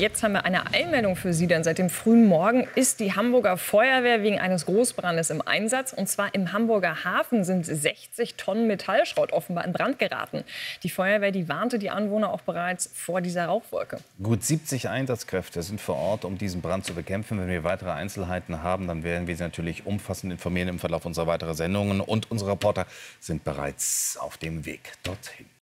Jetzt haben wir eine Eilmeldung für Sie, denn seit dem frühen Morgen ist die Hamburger Feuerwehr wegen eines Großbrandes im Einsatz. Und zwar im Hamburger Hafen sind 60 Tonnen Metallschrott offenbar in Brand geraten. Die Feuerwehr, die warnte die Anwohner auch bereits vor dieser Rauchwolke. Gut 70 Einsatzkräfte sind vor Ort, um diesen Brand zu bekämpfen. Wenn wir weitere Einzelheiten haben, dann werden wir Sie natürlich umfassend informieren im Verlauf unserer weiteren Sendungen. Und unsere Reporter sind bereits auf dem Weg dorthin.